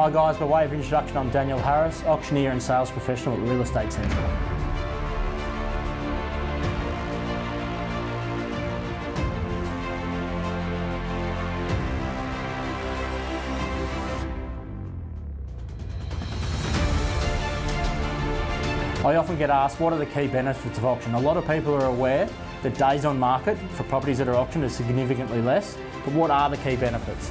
Hi guys, by way of introduction, I'm Daniel Harris, auctioneer and sales professional at Real Estate Central. I often get asked, what are the key benefits of auction? A lot of people are aware that days on market for properties that are auctioned is significantly less, but what are the key benefits?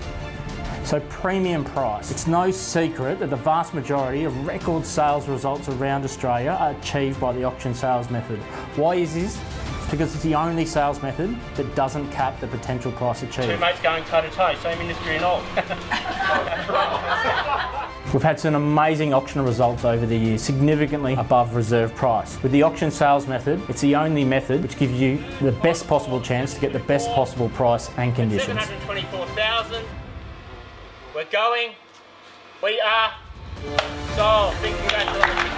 So premium price. It's no secret that the vast majority of record sales results around Australia are achieved by the auction sales method. Why is this? It's because it's the only sales method that doesn't cap the potential price achieved. Two mates going toe to toe, same industry and all. We've had some amazing auction results over the years, significantly above reserve price. With the auction sales method, it's the only method which gives you the best possible chance to get the best possible price and conditions. 724,000. We're going, we are sold. Big congratulations.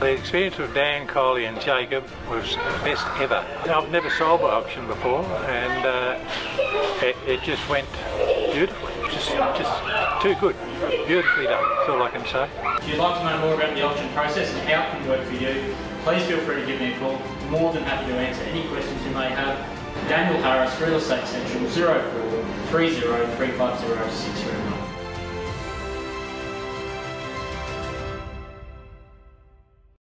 The experience with Dan, Coley and Jacob was the best ever. I've never sold by auction before, and it just went beautifully. Just too good. Beautifully done, that's all I can say. If you'd like to know more about the auction process and how it can work for you, please feel free to give me a call. I'm more than happy to answer any questions you may have. Daniel Harris, Real Estate Central, 04 30 350 609.